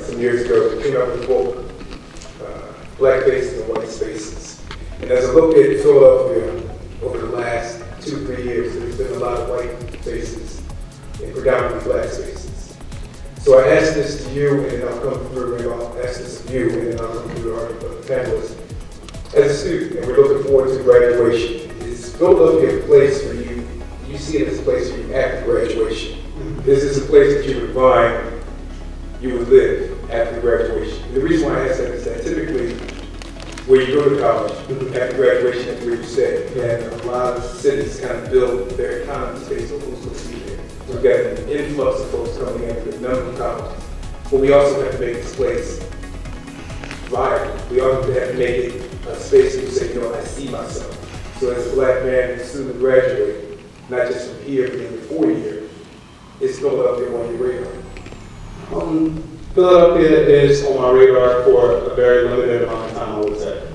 some years ago that came out with a book, Black Faces and White Spaces. And as I look at Philadelphia over the last 2 or 3 years, there's been a lot of white faces and predominantly black faces. So I asked this to you, and I'll come through, and I'll ask this to you, and I'll come through our panelists. As a student, and we're looking forward to graduation, is Philadelphia a place where you see it as a place where you after graduation? This is a place that you would find, you would live after graduation. And the reason why I ask that is that typically, where you go to college, after graduation, that's where you stay. And a lot of cities kind of build their economy based on who's going to be there. We've got an influx of folks coming in with a number of colleges. But we also have to make this place viable. We also have to make it a space where you say, you know, I see myself. So as a black man and a student graduate, not just from here, but in the 4 year, is Philadelphia on your radar? Philadelphia is on my radar for a very limited amount of time, I would say.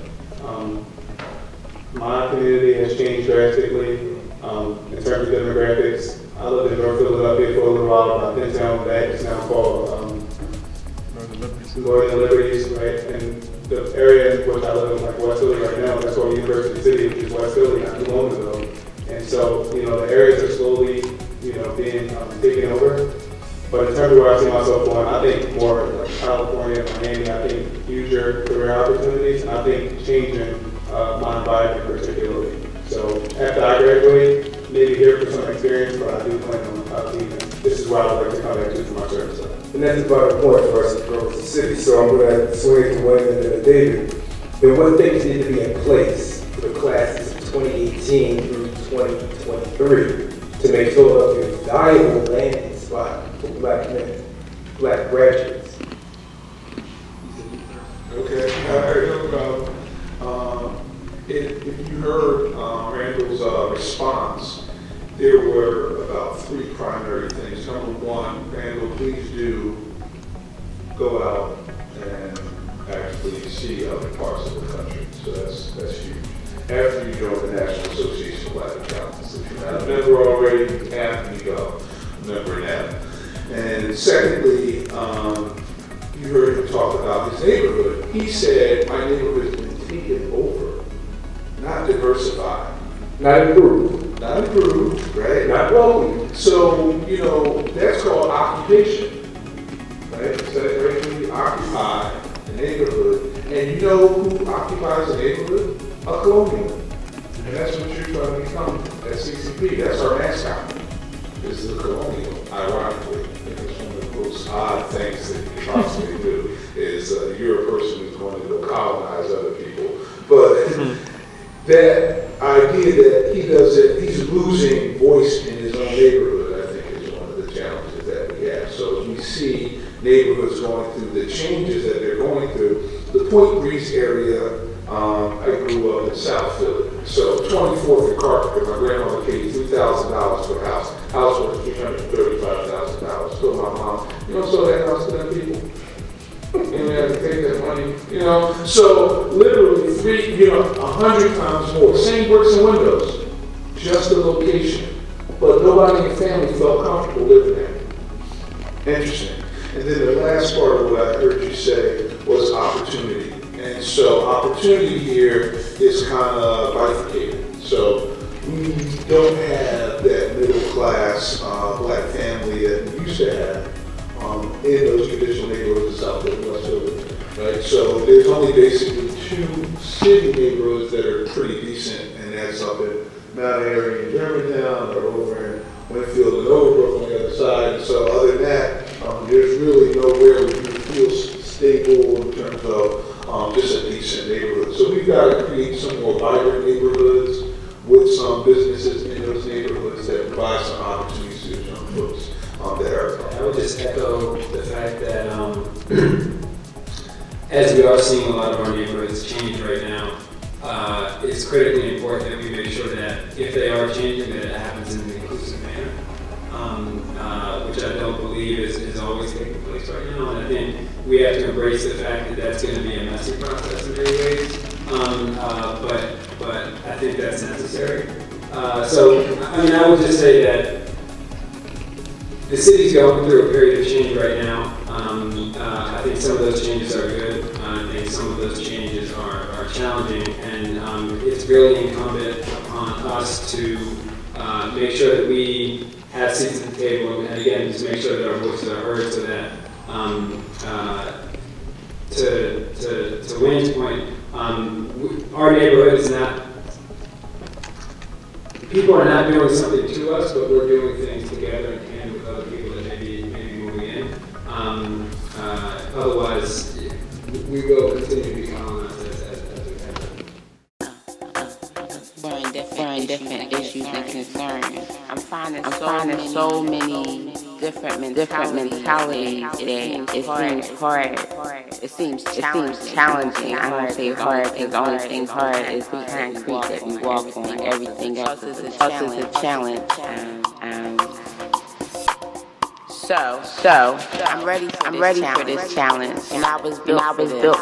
My community has changed drastically in terms of demographics. I lived in North Philadelphia for a little while, but I think down that is now called Northern Liberties, right? And the area in which I live in, like West Philly right now, that's called University City, which is West Philly, not too long ago. And so, you know, the areas are slowly, you know, being taken over. But in terms of where I see myself going, I think more like California, Miami, I think future career opportunities, and I think changing my environment particularly. So after I graduate, maybe here for some experience, but I do plan on leaving. This is why I would like to come back to for my service. And that's about a point for us to grow as a city, so I'm going to swing to Wayne and David. There were things that need to be in place for the classes of 2018 through 2023. To make Philadelphia a valuable landing spot for black men, black graduates. Okay, if you heard Randall's response, there were about 3 primary things. Number one, Randall, please do go out and actually see other parts of the country. So that's huge. After you join the National Association of Black Journalists, if you're not a member already, after you go, remember that. And secondly, you heard him talk about his neighborhood. He said, my neighborhood's been taken over, not diversified. Not improved. Not improved, right? Not growing. So, you know, that's called occupation, right? So that occupy the neighborhood. And you know who occupies the neighborhood? A colonial. And that's what you're trying to become at CCP. That's our mascot. This is a colonial, ironically. It's one of the most odd things that you can possibly do is you're a person who's going to go colonize other people. But that idea that he doesn't, he's losing voice in his own neighborhood, I think is one of the challenges that we have. So as we see neighborhoods going through the changes that they're going through, the Point Breeze area, I grew up in South Philly, so 24th and Carpenter, my grandmother paid $2,000 for a house. House was $335,000. So my mom, you don't sell that house to them people. You don't have to take that money, you know. So literally 100 times more. Same bricks and windows, just the location. But nobody in your family felt comfortable living there. Interesting. And then the last part of what I heard you say was opportunity. And so opportunity here is kind of bifurcated. So we don't have that middle class black family that we used to have in those traditional neighborhoods in South Philadelphia, right? So there's only basically 2 city neighborhoods that are pretty decent, and that's up in Mount Airy and Germantown, or over in Winfield and Overbrook on the other side. And so other than that, there's really nowhere where you feel stable in terms of just a decent neighborhood. So we've got to create some more vibrant neighborhoods with some businesses in those neighborhoods that provide some opportunities to young folks that are. I would just echo the fact that as we are seeing a lot of our neighborhoods change right now, it's critically important that we make sure that if they are changing, that it happens in an inclusive manner, which I don't believe is always taking place right now. And I think we have to embrace the fact that that's going to be a messy process in many ways, but I think that's necessary. So, I mean, I would just say that the city's going through a period of change right now. I think some of those changes are good. I think some of those changes are challenging, and it's really incumbent upon us to make sure that we have seats at the table, and again, just make sure that our voices are heard so that to Wayne's point, our neighborhood is not, people are not doing something to us, but we're doing things together in hand with other people that may be moving in. Otherwise, we will continue to be colonized as we have been. Exploring different issues and concerns. I'm finding so many different mentalities today. It seems challenging. I don't say hard because the only thing hard is the concrete that we walk on. Everything else is a challenge. So I'm ready for this challenge. And I was built.